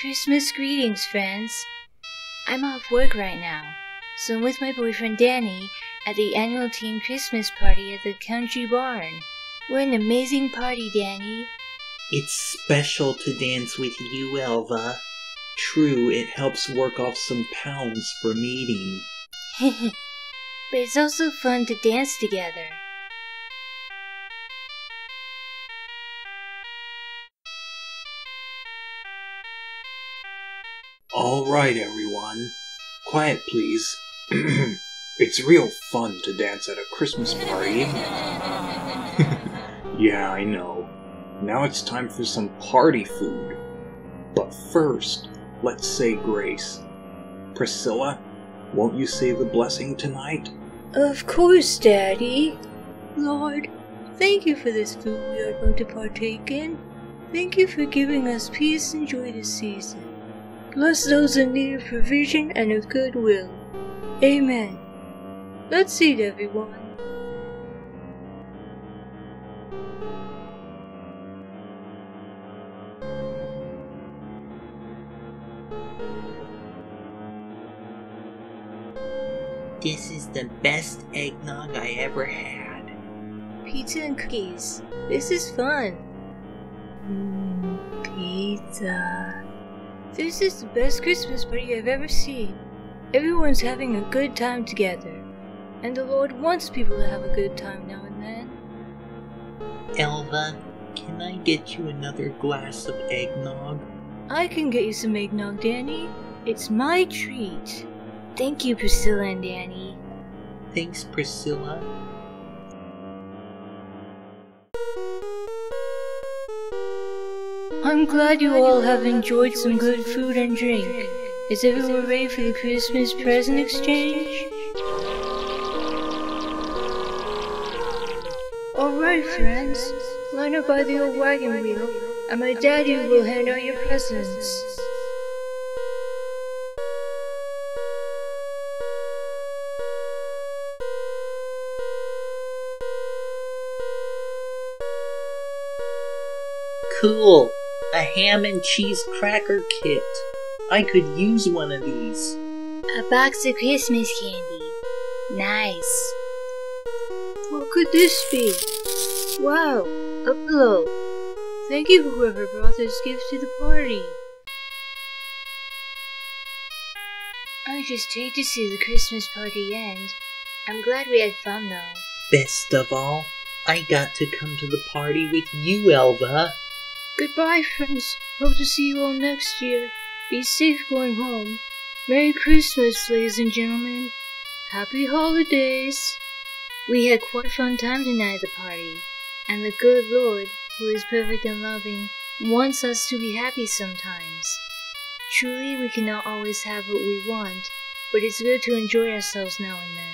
Christmas greetings, friends. I'm off work right now, so I'm with my boyfriend Danny at the annual team Christmas party at the Country Barn. What an amazing party, Danny. It's special to dance with you, Elva. True, it helps work off some pounds from eating. But it's also fun to dance together. Alright, everyone. Quiet, please. It's real fun to dance at a Christmas party. Yeah, I know. Now it's time for some party food. But first, let's say grace. Priscilla, won't you say the blessing tonight? Of course, Daddy. Lord, thank you for this food we are going to partake in. Thank you for giving us peace and joy this season. Bless those in need of provision and of good will. Amen. Let's eat, everyone. This is the best eggnog I ever had. Pizza and cookies. This is fun. Pizza. This is the best Christmas party I've ever seen. Everyone's having a good time together. And the Lord wants people to have a good time now and then. Elva, can I get you another glass of eggnog? I can get you some eggnog, Danny. It's my treat. Thank you, Priscilla and Danny. Thanks, Priscilla. I'm glad you all have enjoyed some good food and drink. Is everyone ready for the Christmas present exchange? Alright, friends. Line up by the old wagon wheel, and my daddy will hand out your presents. Cool! A ham and cheese cracker kit. I could use one of these. A box of Christmas candy. Nice. What could this be? Wow, a pillow. Thank you whoever brought this gift to the party. I just hate to see the Christmas party end. I'm glad we had fun though. Best of all, I got to come to the party with you, Elva. Goodbye, friends. Hope to see you all next year. Be safe going home. Merry Christmas, ladies and gentlemen. Happy holidays. We had quite a fun time tonight at the party, and the good Lord, who is perfect and loving, wants us to be happy sometimes. Truly, we cannot always have what we want, but it's good to enjoy ourselves now and then.